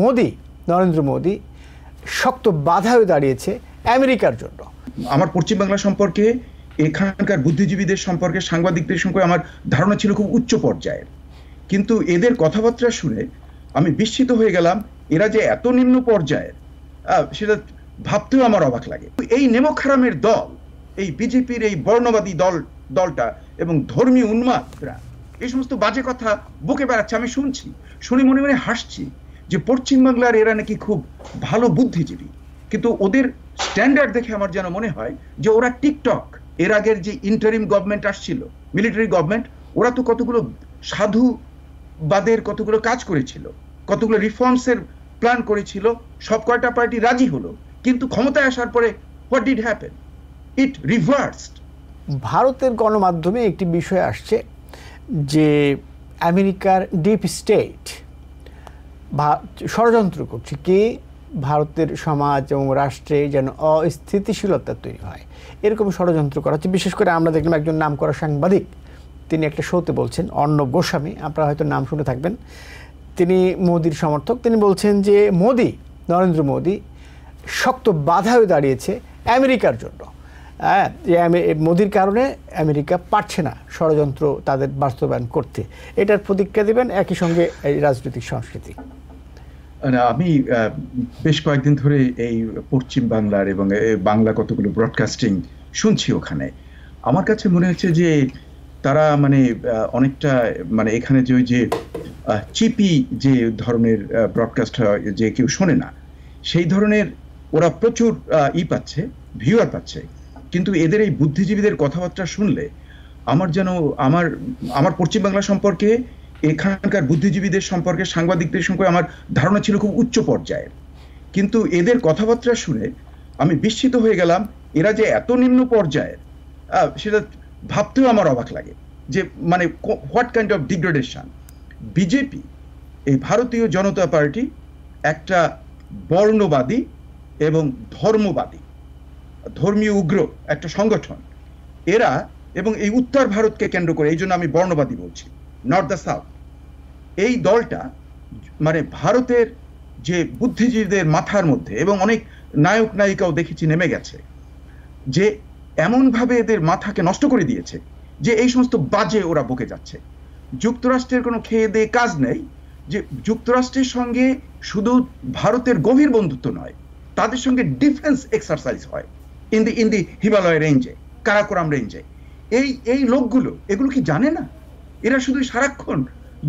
মোদি, নরেন্দ্র মোদি শক্ত বাধা হয়ে দাঁড়িয়েছে আমেরিকার জন্য। আমার পশ্চিমবাংলা সম্পর্কে, এখানকার বুদ্ধিজীবীদের সম্পর্কে, সাংবাদিকদের সম্পর্কে আমার ধারণা ছিল খুব উচ্চ পর্যায়ের, কিন্তু এদের কথাবার্তা শুনে আমি বিস্মিত হয়ে গেলাম। এরা যে এত নিম্ন পর্যায়ের সেটা ভাবতেও আমার অবাক লাগে। এই নেমক হারামের দল, এই বিজেপির এই বর্ণবাদী দলটা এবং ধর্মীয় উন্মাদরা এই সমস্ত বাজে কথা বুকে বেড়াচ্ছে। আমি শুনছি, শুনে মনে মনে হাসছি যে পশ্চিমবাংলার এরা নাকি খুব ভালো বুদ্ধিজীবী, কিন্তু ওদের স্ট্যান্ডার্ড দেখে আমার যেন মনে হয় যে ওরা টিকটক। এর আগের যে ইন্টারিম গভর্নমেন্ট আসছিল, মিলিটারি গভর্নমেন্ট, ওরা তো কতগুলো সাধুবাদের কতগুলো কাজ করেছিল, কতগুলো রিফর্মসের প্ল্যান করেছিল, সব কয়টা পার্টি রাজি হলো, কিন্তু ক্ষমতায় আসার পরে what did happen, it reversed. ভারতের গণমাধ্যমে একটি বিষয় আসছে যে আমেরিকার ডিপ স্টেট ষড়যন্ত্র করছে কি ভারতের সমাজ এবং রাষ্ট্রে যেন অস্থিতিশীলতা তৈরি হয়, এরকম ষড়যন্ত্র করা হচ্ছে। বিশেষ করে আমরা দেখলাম একজন নামকরা সাংবাদিক, তিনি একটা শোতে বলছেন, অর্ণব গোস্বামী, আপনারা হয়তো নাম শুনে থাকবেন, তিনি মোদির সমর্থক। তিনি বলছেন যে মোদি, নরেন্দ্র মোদি শক্ত বাধা হয়ে দাঁড়িয়েছে আমেরিকার জন্য। হ্যাঁ, মোদির কারণে আমেরিকা পারছে না ষড়যন্ত্র তাদের বাস্তবায়ন করতে। এটার প্রতিক্রিয়া দেবেন, একই সঙ্গে এই রাজনৈতিক সংস্কৃতি। আমি বেশ কয়েকদিন ধরে এই পশ্চিম বাংলার এবং বাংলা কতগুলো ব্রডকাস্টিং শুনছি, ওখানে আমার কাছে মনে হচ্ছে যে তারা মানে অনেকটা মানে এখানে যে ওই যে চিপি যে ধরনের ব্রডকাস্ট হয়, যে কেউ শোনে না সেই ধরনের, ওরা প্রচুর ই পাচ্ছে, ভিউয়ার পাচ্ছে, কিন্তু এদের এই বুদ্ধিজীবীদের কথাবার্তা শুনলে আমার যেন আমার পশ্চিমবাংলা সম্পর্কে, এখানকার বুদ্ধিজীবীদের সম্পর্কে, সাংবাদিকদের সম্পর্কে আমার ধারণা ছিল খুব উচ্চ পর্যায়ের, কিন্তু এদের কথাবার্তা শুনে আমি বিস্মিত হয়ে গেলাম। এরা যে এত নিম্ন পর্যায়ের সেটা ভাবতেও আমার অবাক লাগে, যে মানে what kind of degradation. BJP, এই ভারতীয় জনতা পার্টি একটা বর্ণবাদী এবং ধর্মবাদী, ধর্মীয় উগ্র একটা সংগঠন এরা, এবং এই উত্তর ভারতকে কেন্দ্র করে, এই জন্য আমি বর্ণবাদী বলছি, নর্থ দ্য সাউথ। এই দলটা মানে ভারতের যে বুদ্ধিজীবীদের মাথার মধ্যে, এবং অনেক নায়ক নায়িকাও দেখেছি নেমে গেছে, যে এমনভাবে এদের মাথাকে নষ্ট করে দিয়েছে যে এই সমস্ত বাজে ওরা বকে যাচ্ছে। যুক্তরাষ্ট্রের কোনো খেয়ে দেয়ে কাজ নেই, যে যুক্তরাষ্ট্রের সঙ্গে শুধু ভারতের গভীর বন্ধুত্ব নয়, তাদের সঙ্গে ডিফেন্স এক্সারসাইজ হয় ইন দি হিমালয় রেঞ্জে, কারাকোরাম রেঞ্জে। এই লোকগুলো এগুলো কি জানে না? এরা শুধু সারাক্ষণ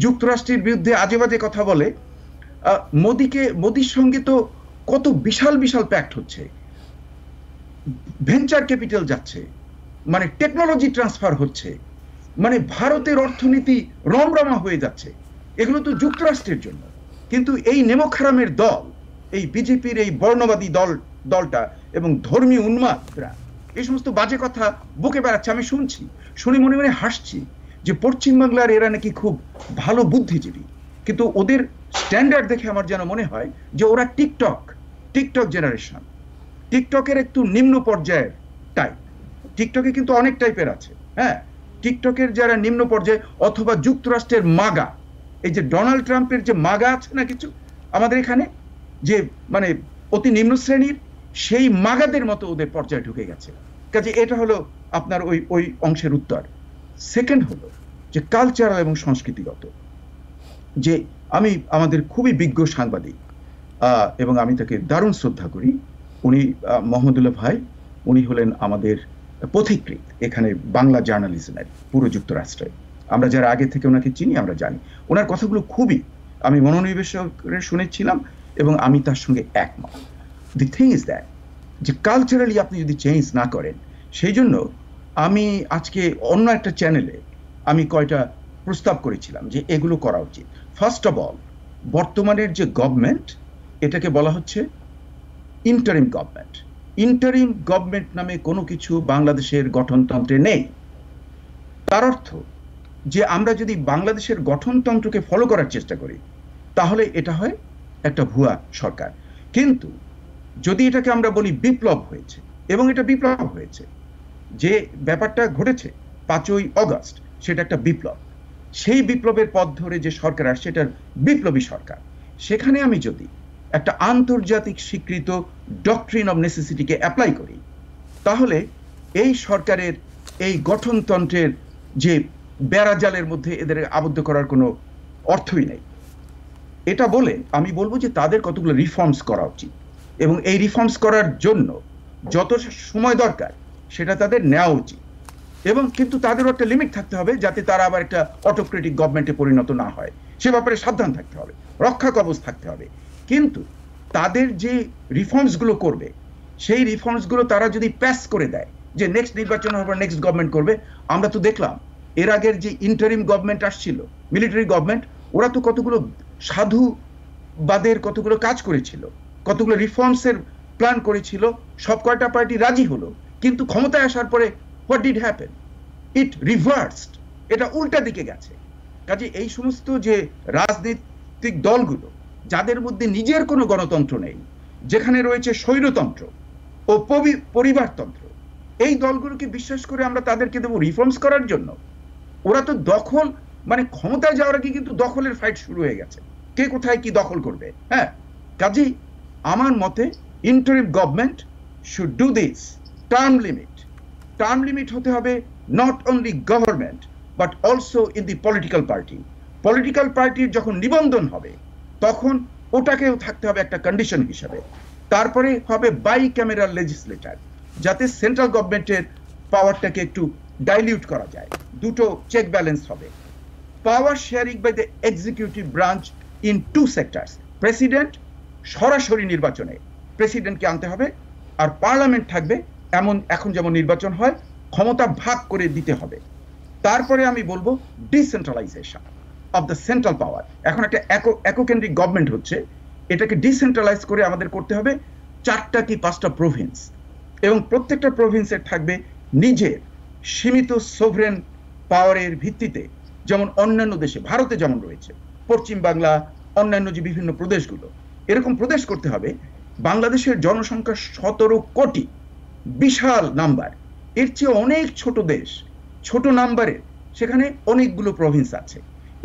যুক্তরাষ্ট্রের বিরুদ্ধে আজে বাজে কথা বলে। মোদির সঙ্গে তো কত বিশাল বিশাল প্যাক্ট হচ্ছে, ভেঞ্চার ক্যাপিটাল যাচ্ছে, মানে টেকনোলজি ট্রান্সফার হচ্ছে, মানে ভারতের অর্থনীতি রমরমা হয়ে যাচ্ছে, এগুলো তো যুক্তরাষ্ট্রের জন্য। কিন্তু এই নেমক হারামের দল, এই বিজেপির এই বর্ণবাদী দলটা এবং ধর্মীয় উন্মাদরা এই সমস্ত বাজে কথা বুকে বেড়াচ্ছে। আমি শুনছি, শুনে মনে মনে হাসছি যে পশ্চিমবাংলার এরা নাকি খুব ভালো বুদ্ধিজীবী, কিন্তু ওদের স্ট্যান্ডার্ড দেখে আমার যেন মনে হয় যে ওরা টিকটক জেনারেশন, টিকটকের একটু নিম্ন পর্যায়ের টাইপ। টিকটকে কিন্তু অনেক টাইপের আছে, হ্যাঁ, টিকটকের যারা নিম্ন পর্যায়ে, অথবা যুক্তরাষ্ট্রের মাগা, এই যে ডোনাল্ড ট্রাম্পের যে মাগা আছে না কিছু আমাদের এখানে, যে মানে অতি নিম্ন শ্রেণীর, সেই মাগাদের মতো ওদের পর্যায়ে ঢুকে গেছে। কাজে এটা হলো আপনার ওই অংশের উত্তর। সেকেন্ড হলো যে কালচারাল এবং সংস্কৃতিগত, যে আমি আমাদের খুবই বিজ্ঞ সাংবাদিক এবং আমি তাকে দারুণ শ্রদ্ধা করি, উনি মোহাম্মদুল্লাহ ভাই, উনি হলেন আমাদের পথিকৃৎ এখানে বাংলা জার্নালিজমের পুরো যুক্তরাষ্ট্রে। আমরা যারা আগে থেকে ওনাকে চিনি আমরা জানি, ওনার কথাগুলো খুবই আমি মনোনিবেশ করে শুনেছিলাম এবং আমি তার সঙ্গে একমত। দি থিং ইজ দ্যাট, যে কালচারালি আপনি যদি চেঞ্জ না করেন, সেই জন্য আমি আজকে অন্য একটা চ্যানেলে আমি কয়টা প্রস্তাব করেছিলাম যে এগুলো করা উচিত। ফার্স্ট অফ অল, বর্তমানের যে গভর্নমেন্ট, এটাকে বলা হচ্ছে ইন্টারিম গভর্নমেন্ট। ইন্টারিম গভর্নমেন্ট নামে কোনো কিছু বাংলাদেশের গঠনতন্ত্রে নেই। তার অর্থ যে আমরা যদি বাংলাদেশের গঠনতন্ত্রকে ফলো করার চেষ্টা করি, তাহলে এটা হয় একটা ভুয়া সরকার। কিন্তু যদি এটাকে আমরা বলি বিপ্লব হয়েছে, এবং এটা বিপ্লব হয়েছে, যে ব্যাপারটা ঘটেছে 5ই অগাস্ট, সেটা একটা বিপ্লব, সেই বিপ্লবের পথ ধরে যে সরকার আসছে, এটা বিপ্লবী সরকার। সেখানে আমি যদি একটা আন্তর্জাতিক স্বীকৃত ডক্ট্রিন অব নেসেসিটিকে অ্যাপ্লাই করি, তাহলে এই সরকারের এই গঠনতন্ত্রের যে বেড়াজালের মধ্যে এদের আবদ্ধ করার কোনো অর্থই নেই। এটা বলে আমি বলবো যে তাদের কতগুলো রিফর্মস করা উচিত, এবং এই রিফর্মস করার জন্য যত সময় দরকার সেটা তাদের নেওয়া উচিত, এবং কিন্তু তাদেরও একটা লিমিট থাকতে হবে যাতে তারা আবার একটা অটোক্রেটিক গভর্নমেন্টে পরিণত না হয়, সে ব্যাপারে সাবধান থাকতে হবে, রক্ষা কবচ থাকতে হবে। কিন্তু তাদের যে রিফর্মসগুলো করবে সেই রিফর্মসগুলো তারা যদি প্যাস করে দেয় যে নেক্সট নির্বাচন হবে, নেক্সট গভর্নমেন্ট করবে, আমরা তো দেখলাম এর আগের যে ইন্টারিম গভর্নমেন্ট আসছিল, মিলিটারি গভর্নমেন্ট, ওরা তো কতগুলো সাধুবাদের কতগুলো কাজ করেছিল, কতগুলো রিফর্মসের প্ল্যান করেছিল, সব কয়টা পার্টি রাজি হলো, কিন্তু ক্ষমতায় আসার পরে what did happen? It reversed, এটা উল্টা দিকে গেছে। কাজে এই সমস্ত যে রাজনৈতিক দলগুলো যাদের মধ্যে নিজের কোনো গণতন্ত্র নেই, যেখানে রয়েছে স্বৈরতন্ত্র ও পরিবারতন্ত্র, এই দলগুলোকে বিশ্বাস করে আমরা তাদেরকে দেবো রিফর্মস করার জন্য? ওরা তো দখল, মানে ক্ষমতায় যাওয়ার আগে কিন্তু দখলের ফাইট শুরু হয়ে গেছে, কে কোথায় কি দখল করবে। হ্যাঁ, কাজেই আমার মতে interim government should do this. Term limit, term limit হতে হবে not only government but also in the political party. Political পার্টির যখন নিবন্ধন হবে তখন ওটাকেও থাকতে হবে একটা কন্ডিশন হিসাবে। তারপরে হবে বাই ক্যামেরাল লেজিসলেটার, যাতে সেন্ট্রাল গভর্নমেন্টের পাওয়ারটাকে একটু ডাইলিউট করা যায়, দুটো চেক ব্যালেন্স হবে। Power sharing by the executive branch in two sectors, president সরাসরি নির্বাচনে, প্রেসিডেন্টকে আনতে হবে, আর পার্লামেন্ট থাকবে এমন এখন যেমন নির্বাচন হয়, ক্ষমতা ভাগ করে দিতে হবে। তারপরে আমি বলবো decentralisation of the central power. এখন একটা এককেন্দ্রিক গভর্নমেন্ট হচ্ছে, এটাকে ডিসেন্ট্রালাইজ করে আমাদের করতে হবে 4টা কি 5টা প্রভিন্স, এবং প্রত্যেকটা প্রভিন্সের থাকবে নিজের সীমিত সোভরেন পাওয়ারের ভিত্তিতে, যেমন অন্যান্য দেশে ভারতে যেমন রয়েছে, পশ্চিম বাংলা, অন্যান্য যে বিভিন্ন প্রদেশগুলো, এরকম প্রদেশ করতে হবে। বাংলাদেশের জনসংখ্যা 17 কোটি, বিশাল নাম্বার, এর চেয়ে অনেক ছোট দেশ, ছোট নাম্বারের, সেখানে অনেকগুলো প্রভিন্স আছে।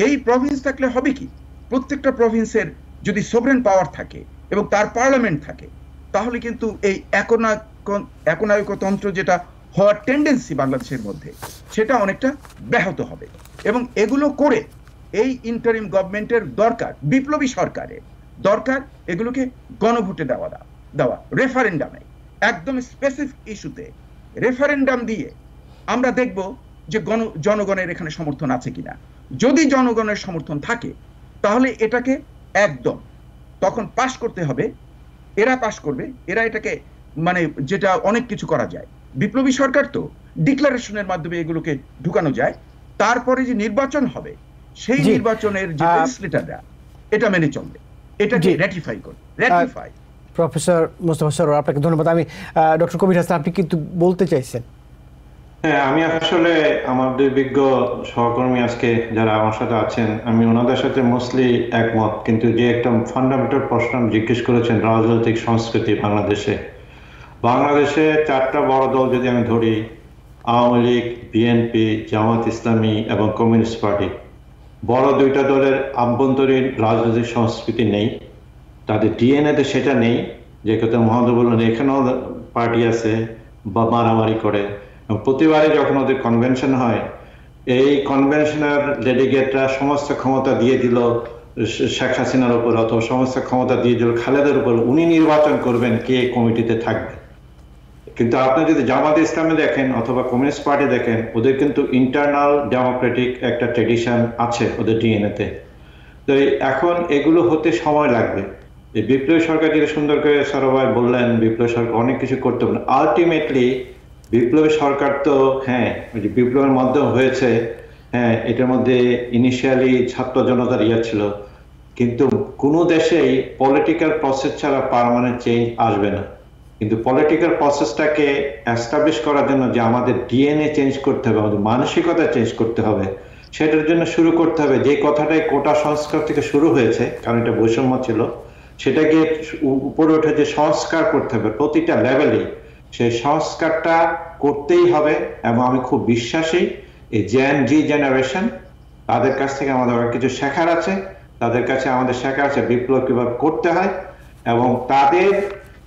এই প্রভিন্স থাকলে হবে কি, প্রত্যেকটা প্রভিন্সের যদি সোভরেন পাওয়ার থাকে এবং তার পার্লামেন্ট থাকে, তাহলে কিন্তু এই একনায়কতন্ত্র যেটা হওয়ার টেন্ডেন্সি বাংলাদেশের মধ্যে, সেটা অনেকটা ব্যাহত হবে। এবং এগুলো করে এই ইন্টারিম গভর্নমেন্টের দরকার, বিপ্লবী সরকারের দরকার এগুলোকে গণভোটে দেওয়া, রেফারেন্ডামে, একদম স্পেসিফিক ইস্যুতে রেফারেন্ডাম দিয়ে আমরা দেখব যে জনগণের এখানে সমর্থন আছে কিনা। যদি জনগণের সমর্থন থাকে তাহলে এটাকে একদম তখন পাশ করতে হবে, এরা পাশ করবে, এরা এটাকে মানে যেটা অনেক কিছু করা যায়, বিপ্লবী সরকার তো ডিক্লারেশনের মাধ্যমে এগুলোকে ঢুকানো যায়। তারপরে যে নির্বাচন হবে সেই নির্বাচনের যে লেজিসলেটররা এটা মেনে চলবে, এটাকে র্যাটিফাই করবে। র্যাটিফাই। প্রফেসর মোস্তফা সরোয়ার, আপনাকে ধন্যবাদ। আমি ডক্টর কবির হাসান, আপনি কিন্তু বলতে চাইছেন? হ্যাঁ, আমি আসলে আমার দুই বিজ্ঞ সহকর্মী আজকে যারা আমার সাথে আছেন, আমি ওনাদের সাথে মোস্টলি একমত, কিন্তু যে একটা ফান্ডামেন্টাল প্রশ্ন জিজ্ঞেস করেছেন, রাজনৈতিক সংস্কৃতি বাংলাদেশে 4টা বড় দল যদি আমি ধরি, আওয়ামী লীগ, বিএনপি, জামাত ইসলামী এবং কমিউনিস্ট পার্টি, বড় 2টা দলের আভ্যন্তরীণ রাজনৈতিক সংস্কৃতি নেই, তাদের ডিএনএতে সেটা নেই। যে কথা মোহাম্মদুল্লাহ, এখানেও পার্টি আছে বা মারামারি করে, প্রতিবারে যখন ওদের কনভেনশন হয়, এই কনভেনশনের ডেলিগেটরা সমস্ত ক্ষমতা দিয়ে দিল শেখ হাসিনার উপর, অথবা সমস্ত ক্ষমতা দিয়ে দিল খালেদার উপর, উনি নির্বাচন করবেন কে কমিটিতে থাকবে। কিন্তু আপনি যদি জামাত ইসলামে দেখেন অথবা কমিউনিস্ট পার্টি দেখেন, ওদের কিন্তু ইন্টারনাল ডেমোক্রেটিক একটা ট্রেডিশন আছে ওদের ডিএনএতে। তো এখন এগুলো হতে সময় লাগবে। এই বিপ্লবী সরকার যেটা সুন্দর করে সরবাই বললেন, বিপ্লবী সরকার অনেক কিছু করতে পারেন। আলটিমেটলি বিপ্লবী সরকার তো হ্যাঁ বিপ্লবের মাধ্যমে হয়েছে, হ্যাঁ এটার মধ্যে ইনিশিয়ালি ছাত্র জনতার ইয়ে ছিল, কিন্তু কোনো দেশেই পলিটিক্যাল প্রসেস ছাড়া পার্মানেন্ট চেঞ্জ আসবে না। কিন্তু পলিটিক্যাল প্রসেসটাকে এস্টাবলিশ করার জন্য যে আমাদের ডিএনএ চেঞ্জ করতে হবে, আমাদের মানসিকতা চেঞ্জ করতে হবে, সেটার জন্য শুরু করতে হবে। যে কথাটাই কোটা সংস্কার থেকে শুরু হয়েছে, কারণ এটা বৈষম্য ছিল, সেটাকে উপরে উঠে যে সংস্কার করতে হবে প্রতিটা লেভেলে, সেই সংস্কারটা করতেই হবে। এবং আমি খুব বিশ্বাসী এই জেন জি জেনারেশন, তাদের কাছ থেকে আমাদের অনেক কিছু শেখার আছে, তাদের কাছে আমাদের শেখা আছে বিপ্লব কিভাবে করতে হয় এবং তাদের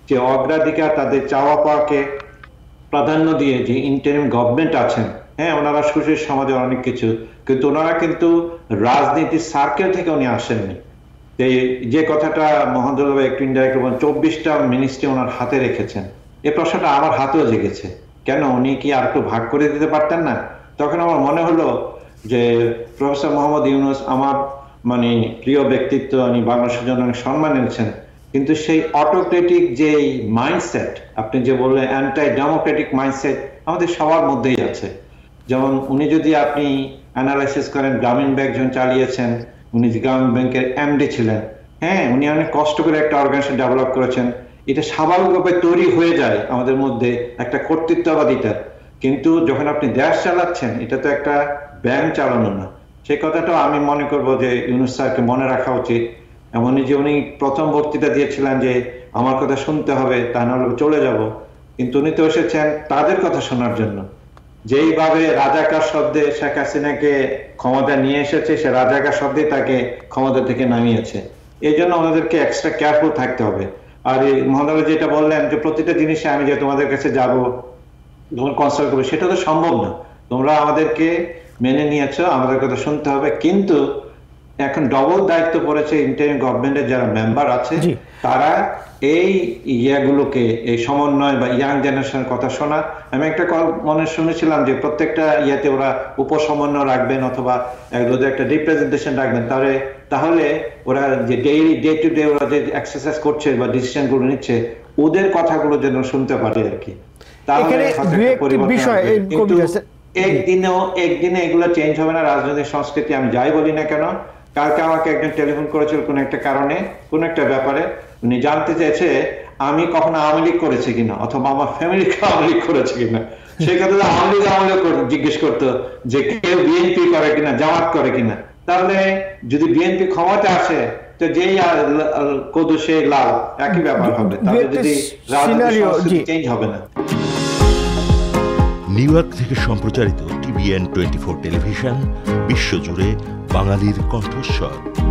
যে অগ্রাধিকার, তাদের চাওয়া পাওয়াকে প্রাধান্য দিয়ে যে ইন্টারিম গভর্নমেন্ট আছেন, হ্যাঁ, ওনারা সুশীল সমাজের অনেক কিছু, কিন্তু ওনারা কিন্তু রাজনীতির সার্কেল থেকে উনি আসেননি। যে কথাটা মোহাম্মদুল্লাহ একটু ইনডাইরেক্ট বলেন, 24টা মিনিস্ট্রি ওনার হাতে রেখেছেন, এই প্রশ্নটা আমার হাতেও জেগেছে, কেন উনি কি আর একটু ভাগ করে দিতে পারতেন না? তখন আমার মনে হলো যে প্রফেসর মোহাম্মদ ইউনূস আমার মানে প্রিয় ব্যক্তিত্ব, উনি বাংলাদেশের জন্য অনেক সম্মান এনেছেন, কিন্তু সেই অটোক্রেটিক যে মাইন্ডসেট, আপনি যে বললেন অ্যান্টাই ডেমোক্রেটিক মাইন্ডসেট, আমাদের সবার মধ্যেই আছে। যেমন উনি যদি আপনি অ্যানালাইসিস করেন, গ্রামীণ ব্যাংক যখন চালিয়েছেন, উনি গ্রামীণ ব্যাংকের এমডি ছিলেন, হ্যাঁ, উনি অনেক কষ্ট করে একটা অর্গানাইজেশন ডেভেলপ করেছেন, এটা স্বাভাবিকভাবে তৈরি হয়ে যায় আমাদের মধ্যে একটা কর্তৃত্ববাদিতার। কিন্তু যখন আপনি দেশ চালাচ্ছেন, এটা তো একটা ব্যাংক চালানো না। সেই কথাটাও আমি মনে করবো যে ইউনূস স্যারকে মনে রাখা উচিত। এমনই যে উনি প্রথম বক্তৃতা দিয়েছিলেন যে আমার কথা শুনতে হবে, তা নাহলে চলে যাব, কিন্তু উনি তো এসেছেন তাদের কথা শোনার জন্য। যেইভাবে রাজাকার শব্দে শেখ হাসিনাকে ক্ষমতা নিয়ে এসেছে, সে রাজাকার শব্দে তাকে ক্ষমতা থেকে নামিয়েছে। এই জন্য ওনাদেরকে এক্সট্রা কেয়ারফুল থাকতে হবে। আর এই মহানগর যেটা বললেন যে প্রতিটা জিনিসে আমি যে তোমাদের কাছে যাব, তোমার কনসাল্ট করবো, সেটা তো সম্ভব না। তোমরা আমাদেরকে মেনে নিয়েছ, আমাদের কথা শুনতে হবে, কিন্তু এখন ডবল দায়িত্ব পড়েছে ইন্টারিম গভর্নমেন্টের যারা মেম্বার আছে, তারা এই ইয়াগুলোকে, এই সমন্বয় বা ইয়াং জেনারেশনের কথা শোনা। আমি একটা মনে শুনেছিলাম যে প্রত্যেকটা ইয়াতে ওরা উপসমন্বয় রাখবেন অথবা একটা রিপ্রেজেন্টেশন রাখবেন, তাহলে ওরা যে ডেইলি ডে টু ডে ওরা যে এক্সারসাইজ করছে বা ডিসিশনগুলো নিচ্ছে, ওদের কথাগুলো যেন শুনতে পারে আর কি। তাহলে একদিনে এগুলো চেঞ্জ হবে না। রাজনৈতিক সংস্কৃতি আমি যাই বলি না কেন, কালকে আমাকে একজন টেলিফোন করেছিল কোনো একটা কারণে, কোনো একটা ব্যাপারে, উনি জানতে চেয়েছে আমি কখনো আওয়ামী লীগ করেছি কিনা অথবা আমার ফ্যামিলি আওয়ামী লীগ করেছে কিনা। সেই কথা আওয়ামী লীগ জিজ্ঞেস করতো যে কেউ বিএনপি করে কিনা, জামাত করে কিনা। তাহলে যদি বিএনপি ক্ষমতা আসে তো যেই কদু সেই লাল, একই ব্যাপার হবে। তাহলে যদি রাজনৈতিক সংস্কৃতি চেঞ্জ হবে না। নিউ ইয়র্ক থেকে সম্প্রচারিত টিবিএন24 টেলিভিশন, বিশ্বজুড়ে বাঙালির কণ্ঠস্বর।